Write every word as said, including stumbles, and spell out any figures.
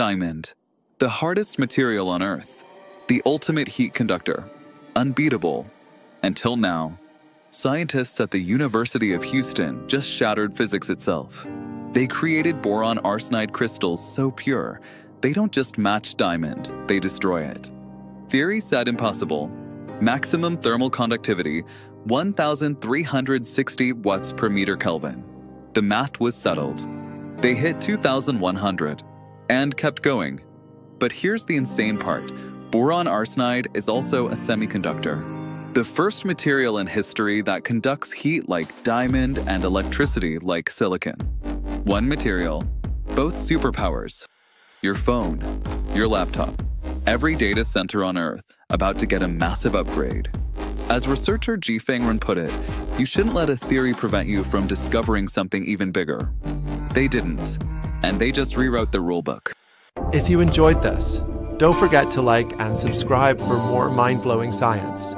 Diamond, the hardest material on Earth, the ultimate heat conductor, unbeatable. Until now, scientists at the University of Houston just shattered physics itself. They created boron arsenide crystals so pure, they don't just match diamond, they destroy it. Theory said impossible. Maximum thermal conductivity, one thousand three hundred sixty watts per meter Kelvin. The math was settled. They hit two thousand one hundred and kept going. But here's the insane part. Boron arsenide is also a semiconductor. The first material in history that conducts heat like diamond and electricity like silicon. One material, both superpowers. Your phone, your laptop, every data center on Earth about to get a massive upgrade. As researcher Zhifeng Ren put it, you shouldn't let a theory prevent you from discovering something even bigger. They didn't, and they just rewrote the rulebook. If you enjoyed this, don't forget to like and subscribe for more mind-blowing science.